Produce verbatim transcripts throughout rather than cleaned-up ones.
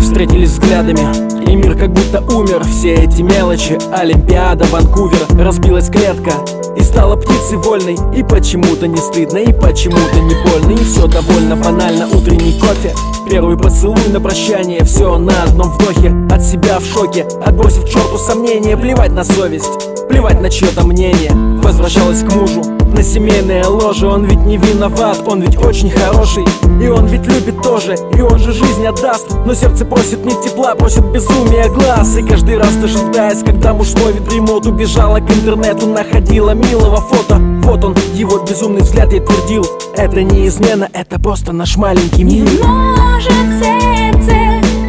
Встретились взглядами, и мир как будто умер. Все эти мелочи, Олимпиада, Ванкувер. Разбилась клетка и стала птицей вольной. И почему-то не стыдно, и почему-то не больно. И все довольно банально, утренний кофе, первый поцелуй на прощание. Все на одном вдохе, от себя в шоке, отбросив к черту сомнения. Плевать на совесть, плевать на чье-то мнение. Возвращалась к мужу, на семейное ложе. Он ведь не виноват, он ведь очень хороший. И он ведь любит тоже, и он же жизнь отдаст. Но сердце просит не тепла, просит безумия глаз. И каждый раз дожидаясь, когда мужской ветремот, убежала к интернету, находила милого фото. Вот он, его безумный взгляд, я твердил: это не измена, это просто наш маленький мир. Не может сердце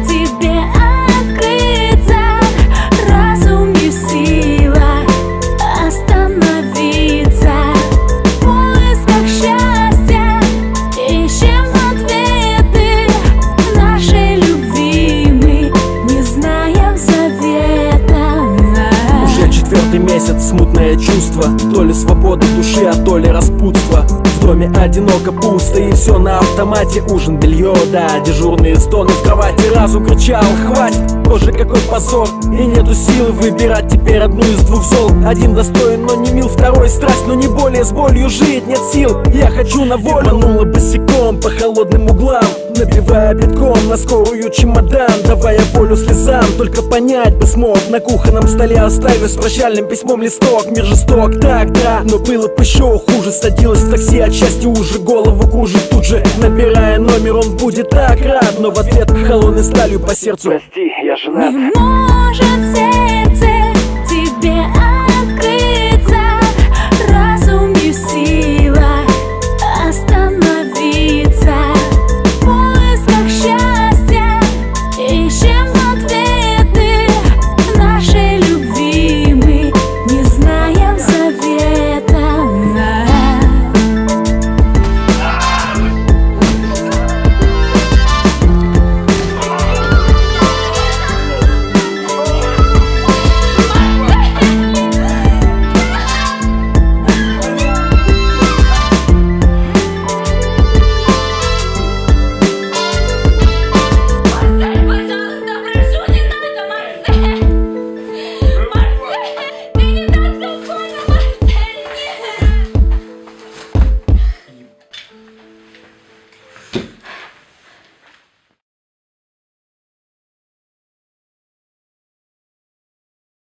тебе открыться, разум не в силах остановиться. В поисках счастья ищем ответы нашей любви, мы не знаем завета. Уже четвертый месяц смутное чувство, то ли свобода души, а то ли распутство. В доме одиноко, пусто и все на автомате. Ужин, белье, да, дежурные стоны в кровати. Разум кричал: хватит, боже, какой позор. И нету силы выбирать теперь одну из двух зол. Один достоин, но не мил, второй страсть, но не более. С болью жить нет сил, я хочу на волю. Манула босиком по холодным углам, набивая битком на скорую чемодан, давая волю слезам. Только понять бы смог, на кухонном столе оставив с прощальным письмом листок. Мир жесток, так, да, но было бы еще хуже. Садилась в такси, от счастья уже голову кружит. Тут же, набирая номер, он будет так рад, но в ответ холодной сталью по сердцу: прости, я женат. Не может